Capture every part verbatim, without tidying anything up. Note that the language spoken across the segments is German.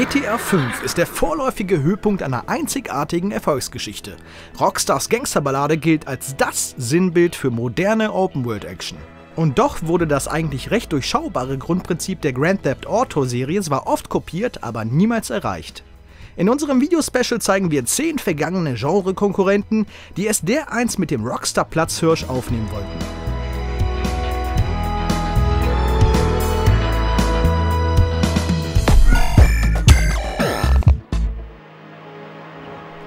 G T A fünf ist der vorläufige Höhepunkt einer einzigartigen Erfolgsgeschichte. Rockstars Gangsterballade gilt als das Sinnbild für moderne Open-World-Action. Und doch wurde das eigentlich recht durchschaubare Grundprinzip der Grand Theft Auto-Serie zwar oft kopiert, aber niemals erreicht. In unserem Videospecial zeigen wir zehn vergangene Genre-Konkurrenten, die es dereinst mit dem Rockstar-Platzhirsch aufnehmen wollten.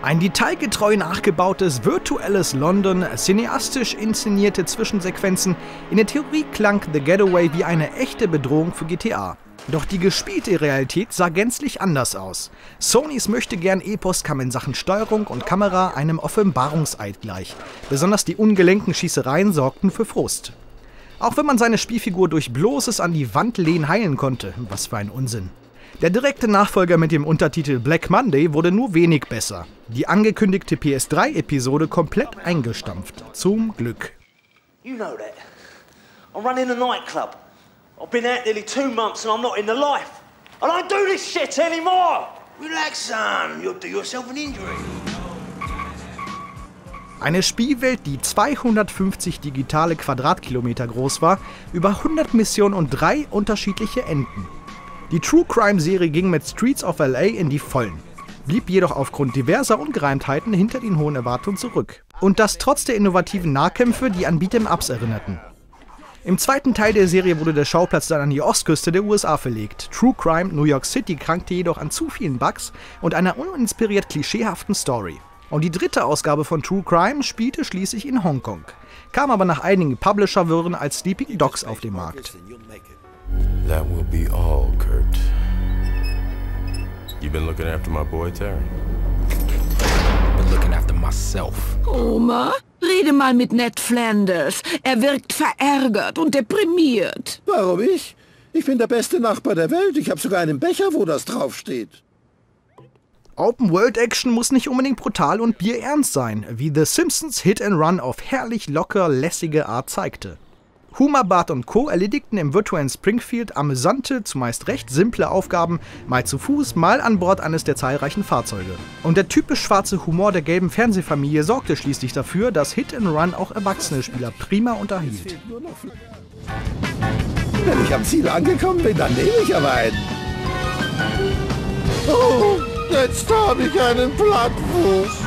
Ein detailgetreu nachgebautes, virtuelles London, cineastisch inszenierte Zwischensequenzen, in der Theorie klang The Getaway wie eine echte Bedrohung für G T A. Doch die gespielte Realität sah gänzlich anders aus. Sonys Möchtegern-Epos kam in Sachen Steuerung und Kamera einem Offenbarungseid gleich. Besonders die ungelenken Schießereien sorgten für Frust. Auch wenn man seine Spielfigur durch bloßes an die Wand lehnen heilen konnte, was für ein Unsinn. Der direkte Nachfolger mit dem Untertitel Black Monday wurde nur wenig besser. Die angekündigte P S drei Episode komplett eingestampft. Zum Glück. You know that. I'm running a nightclub. I've been out nearly two months and I'm not in the life. I don't do this shit anymore. Relax, son. You'll do yourself an injury. Eine Spielwelt, die zweihundertfünfzig digitale Quadratkilometer groß war, über hundert Missionen und drei unterschiedliche Enden. Die True-Crime-Serie ging mit Streets of L A in die Vollen, blieb jedoch aufgrund diverser Ungereimtheiten hinter den hohen Erwartungen zurück. Und das trotz der innovativen Nahkämpfe, die an Beat'em-Ups erinnerten. Im zweiten Teil der Serie wurde der Schauplatz dann an die Ostküste der U S A verlegt. True Crime New York City krankte jedoch an zu vielen Bugs und einer uninspiriert klischeehaften Story. Und die dritte Ausgabe von True Crime spielte schließlich in Hongkong, kam aber nach einigen Publisher-Wirren als Sleeping Dogs auf den Markt. That will be all, Kurt. You've been looking after my boy, Terry. I've been looking after myself. Oma, rede mal mit Ned Flanders. Er wirkt verärgert und deprimiert. Warum ich? Ich bin der beste Nachbar der Welt. Ich habe sogar einen Becher, wo das draufsteht. Open-World-Action muss nicht unbedingt brutal und bierernst sein, wie The Simpsons Hit and Run auf herrlich locker lässige Art zeigte. Homer, Bart und Co. erledigten im virtuellen Springfield amüsante, zumeist recht simple Aufgaben, mal zu Fuß, mal an Bord eines der zahlreichen Fahrzeuge. Und der typisch schwarze Humor der gelben Fernsehfamilie sorgte schließlich dafür, dass Hit and Run auch erwachsene Spieler prima unterhielt. Wenn ich am Ziel angekommen bin, dann nehme ich aber einen. Oh, jetzt habe ich einen Plattfuß.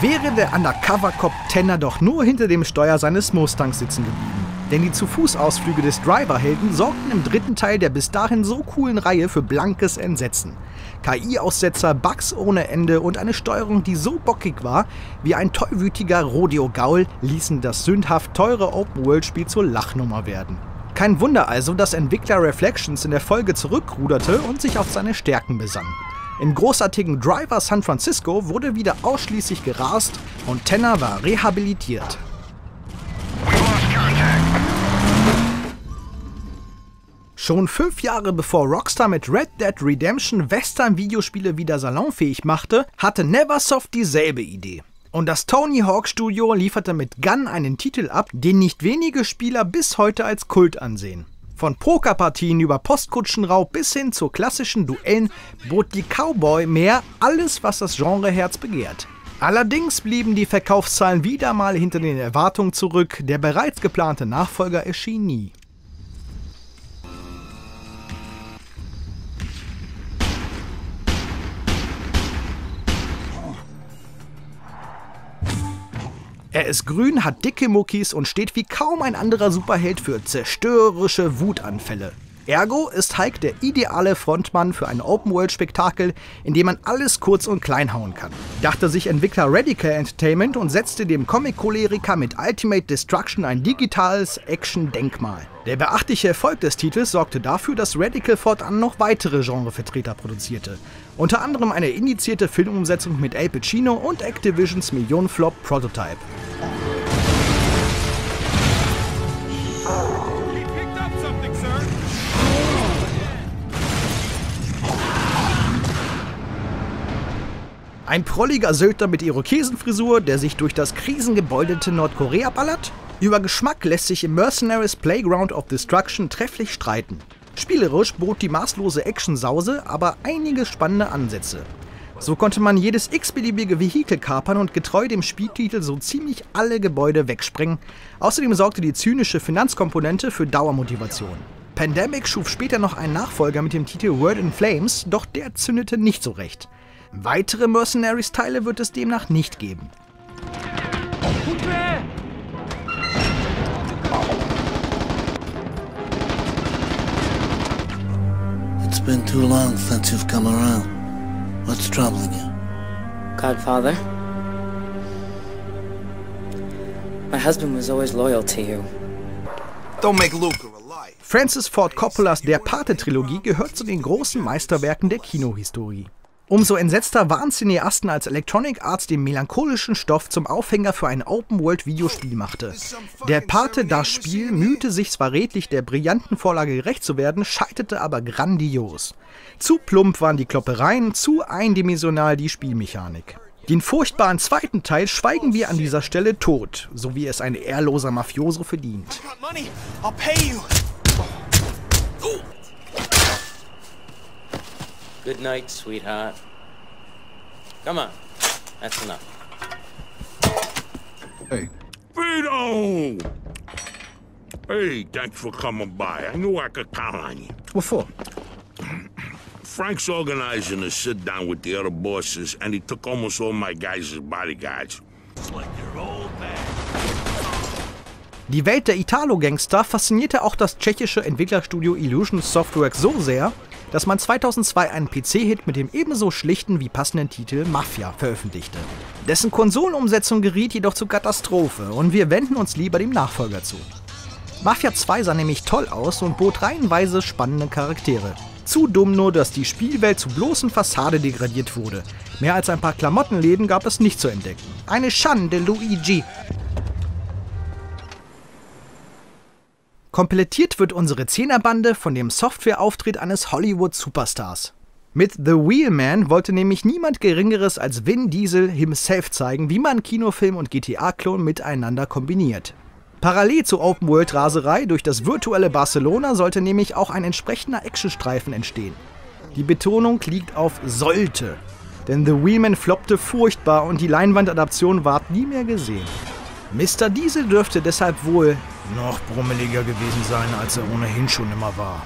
Wäre der Undercover-Cop Tanner doch nur hinter dem Steuer seines Mustangs sitzen geblieben. Denn die Zu-Fuß-Ausflüge des Driver-Helden sorgten im dritten Teil der bis dahin so coolen Reihe für blankes Entsetzen. K I-Aussetzer, Bugs ohne Ende und eine Steuerung, die so bockig war wie ein tollwütiger Rodeo-Gaul, ließen das sündhaft teure Open-World-Spiel zur Lachnummer werden. Kein Wunder also, dass Entwickler Reflections in der Folge zurückruderte und sich auf seine Stärken besann. Im großartigen Driver San Francisco wurde wieder ausschließlich gerast und Tanner war rehabilitiert. Schon fünf Jahre bevor Rockstar mit Red Dead Redemption Western-Videospiele wieder salonfähig machte, hatte Neversoft dieselbe Idee. Und das Tony Hawk Studio lieferte mit Gun einen Titel ab, den nicht wenige Spieler bis heute als Kult ansehen. Von Pokerpartien über Postkutschenraub bis hin zu klassischen Duellen bot die Cowboy-Mär alles, was das Genreherz begehrt. Allerdings blieben die Verkaufszahlen wieder mal hinter den Erwartungen zurück, der bereits geplante Nachfolger erschien nie. Er ist grün, hat dicke Muckis und steht wie kaum ein anderer Superheld für zerstörerische Wutanfälle. Ergo ist Hike der ideale Frontmann für ein Open-World-Spektakel, in dem man alles kurz und klein hauen kann, dachte sich Entwickler Radical Entertainment und setzte dem Comic-Choleriker mit Ultimate Destruction ein digitales Action-Denkmal. Der beachtliche Erfolg des Titels sorgte dafür, dass Radical fortan noch weitere Genrevertreter produzierte, unter anderem eine indizierte Filmumsetzung mit Al Pacino und Activisions Millionenflop Prototype. Ein prolliger Söldner mit Irokesenfrisur, der sich durch das krisengebeutelte Nordkorea ballert? Über Geschmack lässt sich im Mercenaries Playground of Destruction trefflich streiten. Spielerisch bot die maßlose Actionsause aber einige spannende Ansätze. So konnte man jedes x-beliebige Vehikel kapern und getreu dem Spieltitel so ziemlich alle Gebäude wegsprengen. Außerdem sorgte die zynische Finanzkomponente für Dauermotivation. Pandemic schuf später noch einen Nachfolger mit dem Titel World in Flames, doch der zündete nicht so recht. Weitere Mercenaries-Teile wird es demnach nicht geben. It's been too long since you've come around. What's troubling you? Godfather. My husband was always loyal to you. Don't make Luca a lie. Francis Ford Coppolas Der Pate-Trilogie gehört zu den großen Meisterwerken der Kinohistorie. Umso entsetzter waren Cineasten, als Electronic Arts den melancholischen Stoff zum Aufhänger für ein Open-World-Videospiel machte. Der Pate, das Spiel, mühte sich zwar redlich der brillanten Vorlage gerecht zu werden, scheiterte aber grandios. Zu plump waren die Kloppereien, zu eindimensional die Spielmechanik. Den furchtbaren zweiten Teil schweigen wir an dieser Stelle tot, so wie es ein ehrloser Mafioso verdient. Good night, sweetheart. Come on, that's enough. Hey. Vito! Hey, thanks for coming by. I knew I could count on you. What for? Frank's organizing a sit-down with the other bosses, and he took almost all my guys as bodyguards. It's like they're old man. Die Welt der Italo-Gangster faszinierte auch das tschechische Entwicklerstudio Illusion Software so sehr, dass man zweitausendzwei einen P C-Hit mit dem ebenso schlichten wie passenden Titel Mafia veröffentlichte. Dessen Konsolenumsetzung geriet jedoch zur Katastrophe und wir wenden uns lieber dem Nachfolger zu. Mafia zwei sah nämlich toll aus und bot reihenweise spannende Charaktere. Zu dumm nur, dass die Spielwelt zu bloßen Fassade degradiert wurde. Mehr als ein paar Klamottenläden gab es nicht zu entdecken. Eine Schande, Luigi! Komplettiert wird unsere Zehnerbande von dem Softwareauftritt eines Hollywood-Superstars. Mit The Wheelman wollte nämlich niemand Geringeres als Vin Diesel himself zeigen, wie man Kinofilm und G T A-Klon miteinander kombiniert. Parallel zur Open-World-Raserei durch das virtuelle Barcelona sollte nämlich auch ein entsprechender Actionstreifen entstehen. Die Betonung liegt auf sollte, denn The Wheelman floppte furchtbar und die Leinwandadaption ward nie mehr gesehen. Mister Diesel dürfte deshalb wohl noch brummeliger gewesen sein, als er ohnehin schon immer war.